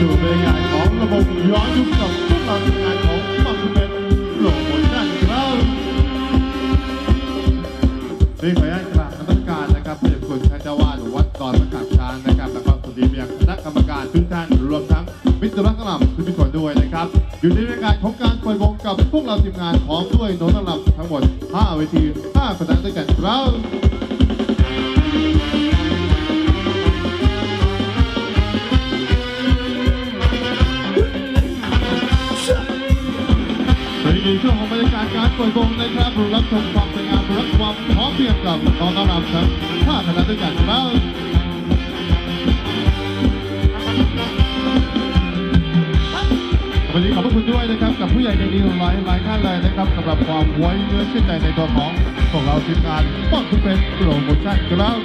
สู่บรรยากาศของระบบย้อนยุคกับพวกเราทีมงานของมัมมี่เป็นโลกบนด้านเราด้วยขออนุญาตกราบนมัสการนะครับเจ้าคุณท่านเจ้าวาดวัดดอนมะขามช้างนะครับและความสุขดีเมียคณะกรรมการทุกท่านรวมทั้งมิตรรักกล่ำทุกคนด้วยนะครับอยู่ในบรรยากาศของการเปิดวงกับพวกเราทีมงานพร้อมด้วยน้องตลับทั้งหมด5เวที5คณะด้วยกันเราในช่วงของบรรยากาศการเปิดวงนะครับรับชมความสวยงามรับความพร้อมเพียงกับน้องรับทั้ง5คณะด้วยกันครับวันนี้ขอบคุณด้วยนะครับกับผู้ใหญ่ใจดีหลายท่านเลยนะครับสำหรับความไว้เนื้อเชื่อใจในตัวของเราทีมงานป้อนทุกเป็นโปรโมชั่นครับ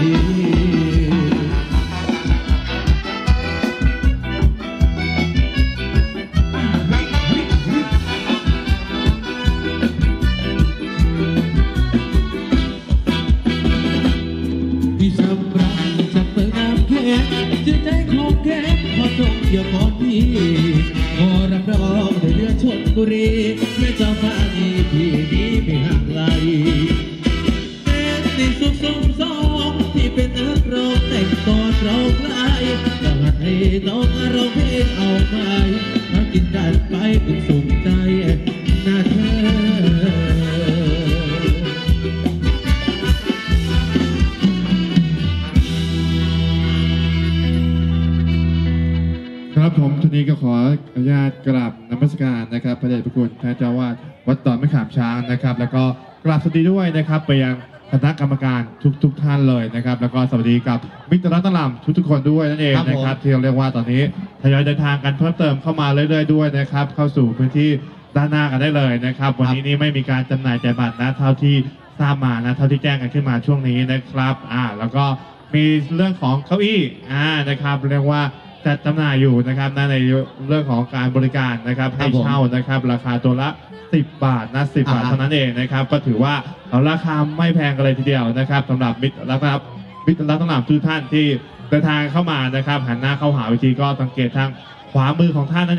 สวัสดีด้วยนะครับไปยังคณะกรรมการทุกท่านเลยนะครับแล้วก็สวัสดีกับมิตรรัตน์ตะลำทุกคนด้วยนั่นเองนะครับที่เราเรียกว่าตอนนี้ทยอยเดินทางกันเพิ่มเติมเข้ามาเรื่อยๆด้วยนะครับเข้าสู่พื้นที่ด้านหน้ากันได้เลยนะครับวันนี้นี่ไม่มีการจำหน่ายจ่ายบัตรนะเท่าที่ทราบมานะเท่าที่แจ้งกันขึ้นมาช่วงนี้นะครับแล้วก็มีเรื่องของเก้าอี้นะครับเรียกว่าจัดจำหน่ายอยู่นะครับในเรื่องของการบริการนะครับให้เช่านะครับราคาตัวละ10 บาทนะ10 บาทเท่านั้นเองนะครับก็ถือว่าเอาราคาไม่แพงกันเลยทีเดียวนะครับสำหรับมิตรรักทุกท่านที่เดินทางเข้ามานะครับหันหน้าเข้าหาวิธีก็สังเกตทางขวามือของท่านนั่นเอง